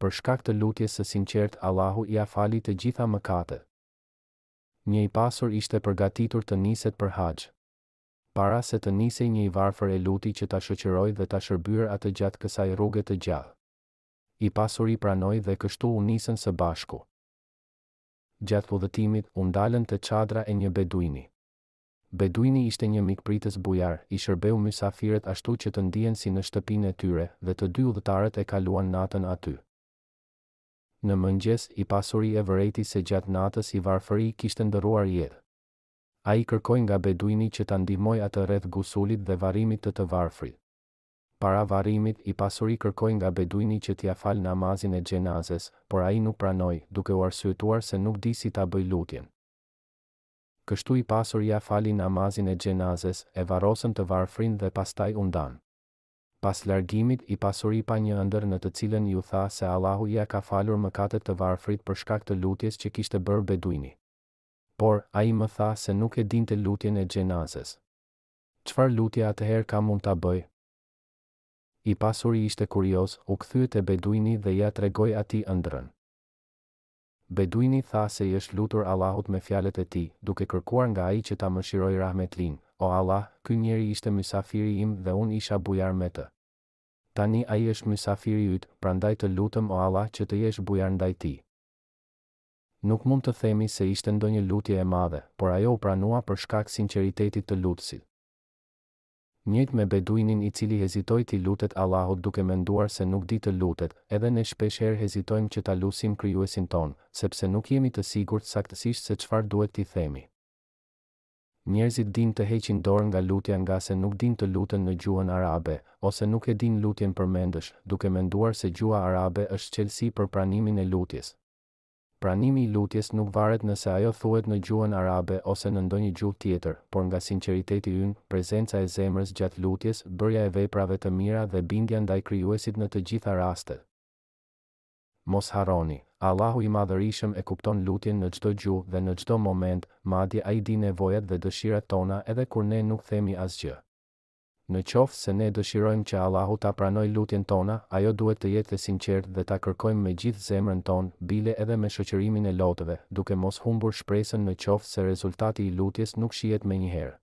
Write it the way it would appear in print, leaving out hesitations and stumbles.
për shkak të lutjes së sinqert Allahu ia fali të gjitha mëkate. Një i pasur ishte përgatitur të niset për haxh. Para se të nisej një i varfër e luti që ta shoqëroj dhe ta shërbyer atë gjatë kësaj rruge të gjallë. I pasuri pranoi dhe kështu u nisën së bashku. Gjatë udhëtimit u ndalën te çadra e një beduini. Beduini ishte një mikpritës bujar, i shërbeu mysafirët ashtu që të ndihen si në shtëpinë e tyre dhe të dy udhëtarët e kaluan natën aty. Në mëngjes i pasuri e vërejti se gjatë natës i varfëri kishte ndëruar jetë. Ai kërkoi nga beduini që ta ndihmoj atë rreth gusulit dhe varrimit të të varfrit. Para varrimit i pasuri kërkoi nga beduini që t'ia fal namazin e xhenazes, por ai nuk pranoi, duke u arsyetuar se nuk di si ta bëj lutjen. Kështu i pasur ia fali namazin e xhenazes, e varrosën të varfrin dhe pastaj u ndan. Pas largimit i pasuri pa një ëndër në të cilën ju tha se Allahu ia ka falur mëkatet të varfrit për shkak të lutjes që kishte bërë beduini. Por ai më tha se nuk e dinte lutjen e xhenazes. Çfarë lutja atëherë ka mund ta bëj? I pasuri ishte kurioz, u kthye te beduini dhe ia tregoi atij ëndrrën. Beduini tha se i është lutur Allahut me fjalët e tij, duke kërkuar nga ai që ta mëshiroj rahmetlin. O Allah, ky njeri ishte mysafiri im dhe unë isha bujar me të. Tani ai është mysafiri yt, prandaj të lutem o Allah që të jesh bujar ndaj tij. Nuk mund të themi se ishte ndonjë lutje e madhe, por ajo u pranua për shkak sinqeritetit të lutësit. Njët me beduinin i cili hezitoi t'i lutet Allahut duke menduar se nuk di të lutet, edhe ne shpeshherë hezitojmë që ta lusim krijuesin ton, sepse nuk jemi të sigurt saktësisht se çfarë duhet t'i themi. Njerëzit din të heqin dorë nga lutja nga se nuk din të luten në gjuhën arabe, ose nuk e din lutjen përmendësh, duke menduar se gjuha arabe është çelësi për pranimin e lutjes. Pranimi i lutjes nuk varet nëse ajo thuhet në gjuhën arabe ose në ndonjë gjuhë tjetër, por nga sinqeriteti ynë, prezenca e zemrës gjatë lutjes, bërja e veprave të mira dhe bindja ndaj krijuesit në të gjitha rastet. Mos harroni, Allahu i Madhërisëm e kupton lutjen në çdo gjuhë dhe në çdo moment, madje ai di nevojat dhe dëshirat tona edhe kur ne nuk themi asgjë. Në qoftë se ne dëshirojmë që Allahu ta pranoj lutjen tona, ajo duhet të jetë e sinqertë dhe ta kërkojmë me gjithë zemrën tonë, bile edhe me shoqërimin e lotëve, duke mos humbur shpresën në qoftë se rezultati i lutjes nuk shihet menjëherë.